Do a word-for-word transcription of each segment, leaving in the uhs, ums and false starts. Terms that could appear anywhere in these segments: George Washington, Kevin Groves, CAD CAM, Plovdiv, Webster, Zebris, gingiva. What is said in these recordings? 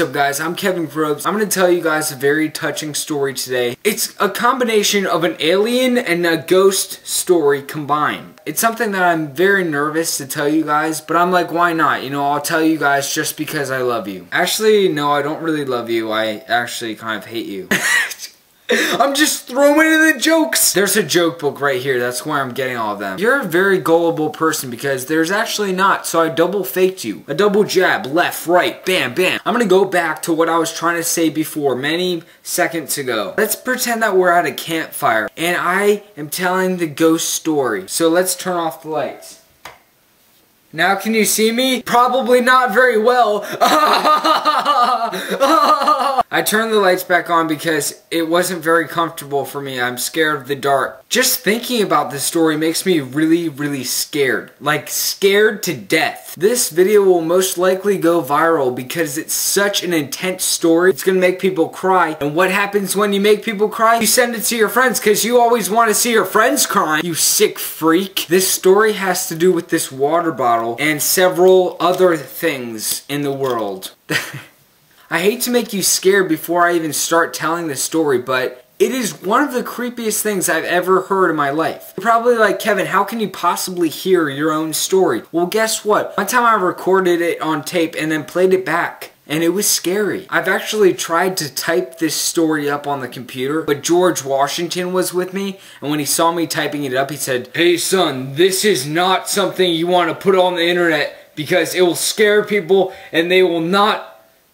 What's up, guys? I'm Kevin Groves. I'm going to tell you guys a very touching story today. It's a combination of an alien and a ghost story combined. It's something that I'm very nervous to tell you guys, but I'm like, why not? You know, I'll tell you guys just because I love you. Actually, no, I don't really love you. I actually kind of hate you. I'm just throwing in the jokes. There's a joke book right here. That's where I'm getting all of them. You're a very gullible person because there's actually not. So I double faked you. A double jab. Left, right. Bam, bam. I'm going to go back to what I was trying to say before many seconds ago. Let's pretend that we're at a campfire and I am telling the ghost story. So let's turn off the lights. Now can you see me? Probably not very well. I turned the lights back on because it wasn't very comfortable for me. I'm scared of the dark. Just thinking about this story makes me really, really scared. Like, scared to death. This video will most likely go viral because it's such an intense story. It's gonna make people cry. And what happens when you make people cry? You send it to your friends because you always want to see your friends crying. You sick freak. This story has to do with this water bottle and several other things in the world. I hate to make you scared before I even start telling this story, but it is one of the creepiest things I've ever heard in my life. You're probably like, Kevin, how can you possibly hear your own story? Well, guess what? One time I recorded it on tape and then played it back. And it was scary. I've actually tried to type this story up on the computer, but George Washington was with me, and when he saw me typing it up, he said, "Hey son, this is not something you want to put on the internet because it will scare people and they will not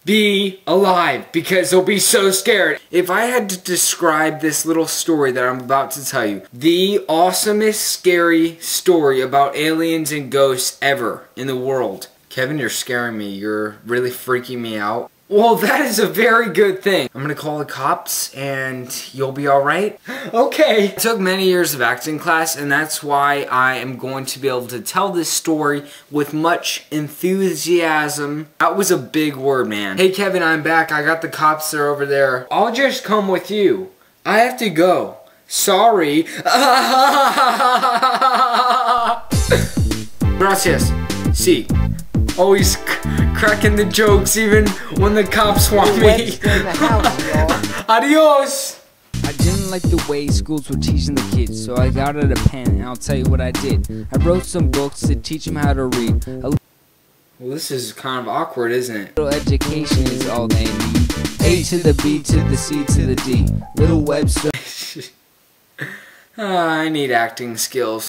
be alive because they'll be so scared." If I had to describe this little story that I'm about to tell you, the awesomest scary story about aliens and ghosts ever in the world. Kevin, you're scaring me. You're really freaking me out. Well, that is a very good thing. I'm gonna call the cops and you'll be alright. Okay. I took many years of acting class and that's why I am going to be able to tell this story with much enthusiasm. That was a big word, man. Hey, Kevin, I'm back. I got the cops. They're over there. I'll just come with you. I have to go. Sorry. Gracias. Sí. Always cracking the jokes even when the cops want me. House, adios! I didn't like the way schools were teaching the kids, so I got out a pen and I'll tell you what I did. I wrote some books to teach them how to read. A well, this is kind of awkward, isn't it? Little education is all they need. A to the B to the C to the D. Little Webster. uh, I need acting skills.